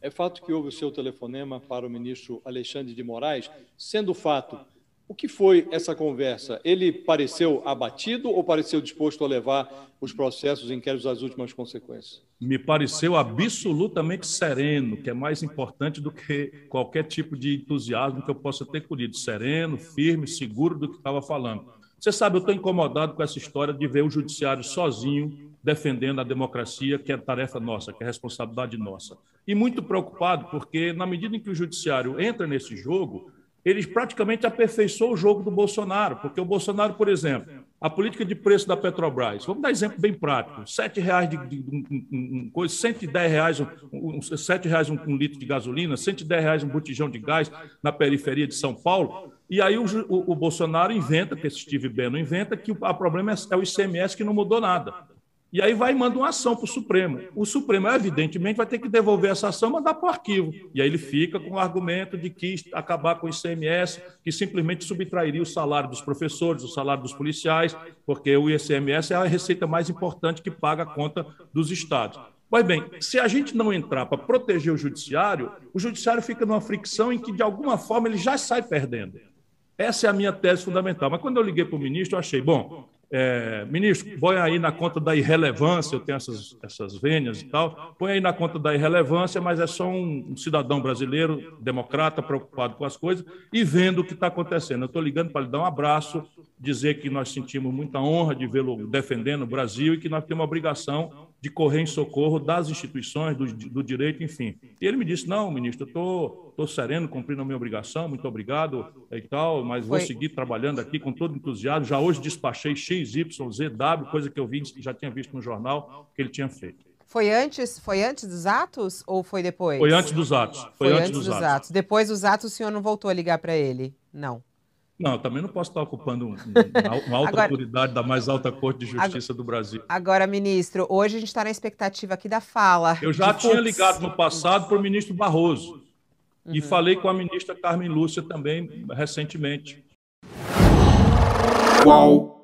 É fato que houve o seu telefonema para o ministro Alexandre de Moraes. Sendo fato, o que foi essa conversa? Ele pareceu abatido ou pareceu disposto a levar os processos inquéritos às últimas consequências? Me pareceu absolutamente sereno, que é mais importante do que qualquer tipo de entusiasmo que eu possa ter colhido. Sereno, firme, seguro do que estava falando. Você sabe, eu estou incomodado com essa história de ver o judiciário sozinho defendendo a democracia, que é tarefa nossa, que é responsabilidade nossa. E muito preocupado, porque na medida em que o judiciário entra nesse jogo, ele praticamente aperfeiçoou o jogo do Bolsonaro, porque o Bolsonaro, por exemplo, a política de preço da Petrobras, vamos dar exemplo bem prático, R$ 7,00 de coisa, R$ 110,00, um litro de gasolina, R$ 110,00 um botijão de gás na periferia de São Paulo, e aí o Bolsonaro inventa, que esse Steve Bannon inventa, que o problema é o ICMS, que não mudou nada. E aí vai e manda uma ação para o Supremo. O Supremo, evidentemente, vai ter que devolver essa ação e mandar para o arquivo. E aí ele fica com o argumento de que acabar com o ICMS, que simplesmente subtrairia o salário dos professores, o salário dos policiais, porque o ICMS é a receita mais importante que paga a conta dos estados. Pois bem, se a gente não entrar para proteger o judiciário fica numa fricção em que, de alguma forma, ele já sai perdendo. Essa é a minha tese fundamental. Mas quando eu liguei para o ministro, eu achei, bom... ministro, põe aí na conta da irrelevância, eu tenho essas vênias e tal, põe aí na conta da irrelevância, mas é só um cidadão brasileiro, democrata, preocupado com as coisas e vendo o que está acontecendo. Eu estou ligando para lhe dar um abraço, dizer que nós sentimos muita honra de vê-lo defendendo o Brasil e que nós temos a obrigação de correr em socorro das instituições, do direito, enfim. E ele me disse, não, ministro, eu estou sereno, cumprindo a minha obrigação, muito obrigado e tal, mas vou seguir trabalhando aqui com todo entusiasmo. Já hoje despachei X, Y, Z, W, coisa que eu vi, já tinha visto no jornal que ele tinha feito. Foi antes dos atos ou foi depois? Foi antes dos atos. Foi antes dos atos. Depois dos atos o senhor não voltou a ligar para ele? Não. Não, eu também não posso estar ocupando uma alta autoridade da mais alta corte de justiça do Brasil. Agora, ministro, hoje a gente está na expectativa aqui da fala. Eu já tinha ligado no passado para o ministro Barroso e falei com a ministra Carmen Lúcia também recentemente. Uau!